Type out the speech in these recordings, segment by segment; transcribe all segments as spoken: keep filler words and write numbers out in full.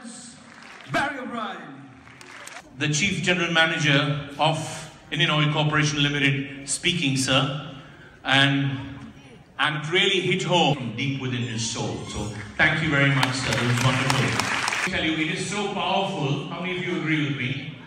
parents, Barry O'Brien. The Chief General Manager of Indian Oil Corporation Limited speaking, sir. And, and it really hit home from deep within his soul. So thank you very much, sir. It was wonderful. I tell you, it is so powerful. How many of you agree with me?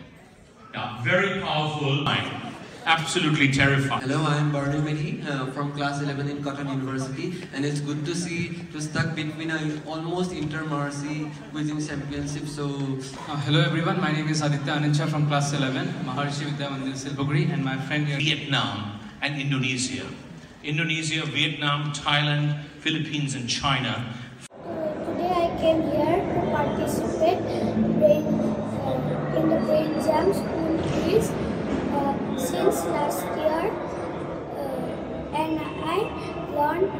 Yeah, very powerful. I'm absolutely terrified. Hello, I am Barnu Methi uh, from class eleven in Cotton University, and it's good to see to stuck between an almost inter-Marcy within championship. So, uh, hello everyone. My name is Aditya Anancha from class eleven, Maharishi Vidya Vandil Silbugri, and my friend here. Vietnam and Indonesia, Indonesia, Vietnam, Thailand, Philippines, and China. Uh, today I came here to participate in, uh, in the Brain Jam school quiz. Since last year, uh, and I learned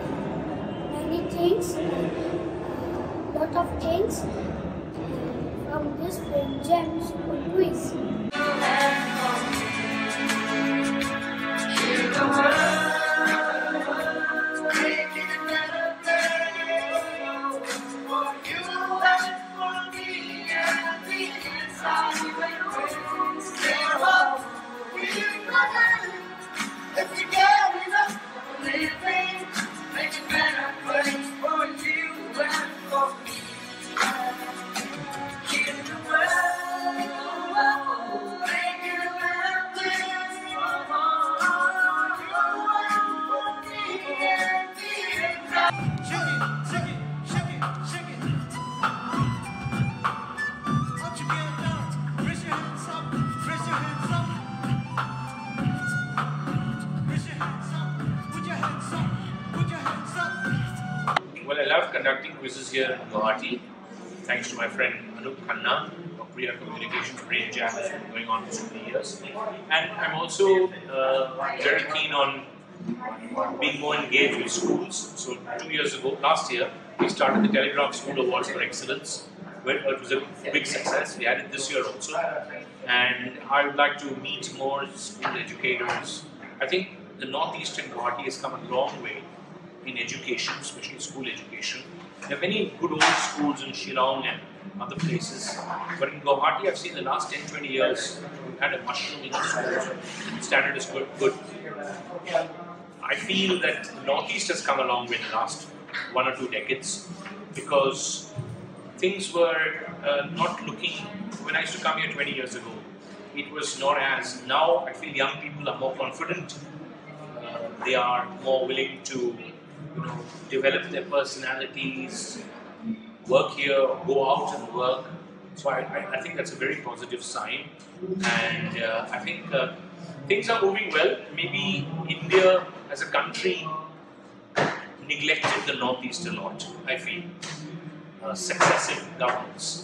many things, uh, lot of things from this Brain Jam school quiz. Conducting quizzes here in Guwahati, thanks to my friend Anup Khanna of Priya Communication. Brain Jam has been going on for so many years. And I'm also uh, very keen on being more engaged with schools. So two years ago, last year, we started the Telegraph School Awards for Excellence, where it was a big success. We had it this year also. And I would like to meet more school educators. I think the northeastern Guwahati has come a long way in education, especially school education. There are many good old schools in Shillong and other places, but in Guwahati I've seen the last ten to twenty years we've had a mushrooming of schools. Standard is good, good. I feel that the Northeast has come a long way in the last one or two decades, because things were uh, not looking, when I used to come here twenty years ago, it was not as, now I feel young people are more confident, uh, they are more willing to You know, develop their personalities, work here, go out and work. So I, I, I think that's a very positive sign, and uh, I think uh, things are moving well. Maybe India as a country neglected the Northeast a lot, I feel, uh, successive governments.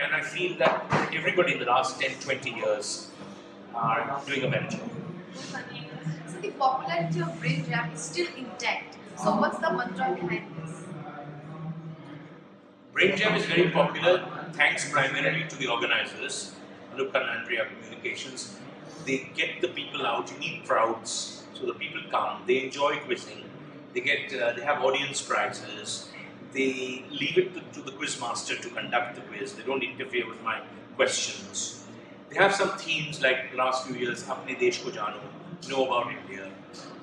And I feel that everybody in the last ten to twenty years are doing a better job. So the popularity of Brain Jam is still intact. So what's the mantra behind this? Brain Jam is very popular thanks primarily to the organizers, Anup Khanna and Priya Communications. They get the people out, you need crowds, so the people come, they enjoy quizzing, they get, uh, they have audience prizes, they leave it to, to the quiz master to conduct the quiz, they don't interfere with my questions. They have some themes like the last few years, Apne Desh Ko Jano, know about India.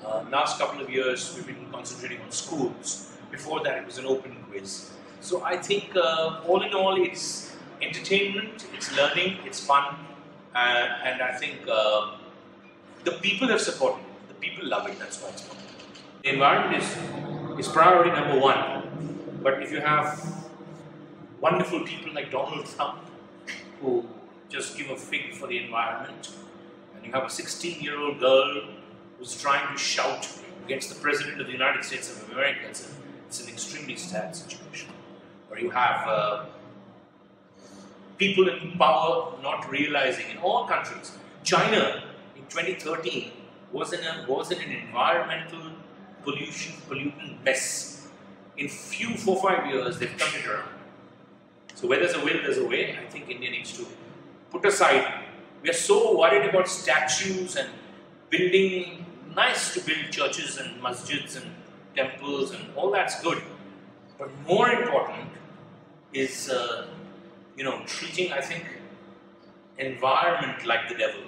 Uh, last couple of years we've been concentrating on schools. Before that it was an open quiz. So I think uh, all in all it's entertainment, it's learning, it's fun, uh, and I think uh, the people have supported it, the people love it, that's why it's popular. The environment is, is priority number one, but if you have wonderful people like Donald Trump who just give a fig for the environment, and you have a sixteen year old girl who's trying to shout against the President of the United States of America, it's, a, it's an extremely sad situation. Or you have uh, people in power not realizing, in all countries, China in twenty thirteen was in, a, was in an environmental pollution, pollutant mess. In few four five years they've turned it around. So where there's a will, there's a way. I think India needs to put aside, we are so worried about statues and building. Nice to build churches and masjids and temples and all that's good, but more important is uh, you know, treating, I think, environment like the devil.